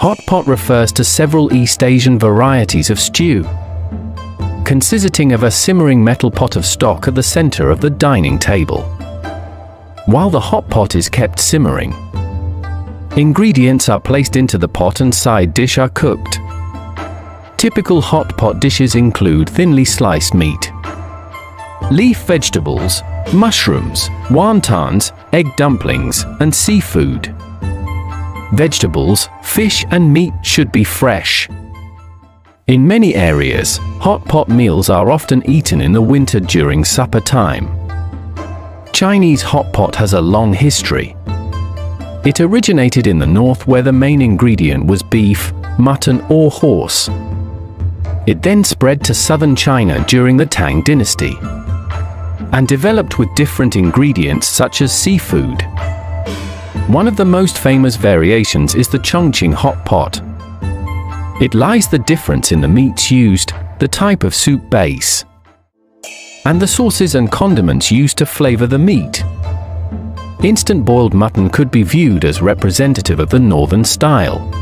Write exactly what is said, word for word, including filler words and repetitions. Hot pot refers to several East Asian varieties of stew, consisting of a simmering metal pot of stock at the center of the dining table. While the hot pot is kept simmering, ingredients are placed into the pot and side dish are cooked. Typical hot pot dishes include thinly sliced meat, leaf vegetables, mushrooms, wontons, egg dumplings, and seafood. Vegetables, fish and meat should be fresh. In many areas, hot pot meals are often eaten in the winter during supper time. Chinese hot pot has a long history. It originated in the north where the main ingredient was beef, mutton or horse. It then spread to southern China during the Tang dynasty and developed with different ingredients such as seafood. One of the most famous variations is the Chongqing hot pot. It lies the difference in the meats used, the type of soup base, and the sauces and condiments used to flavor the meat. Instant boiled mutton could be viewed as representative of the northern style.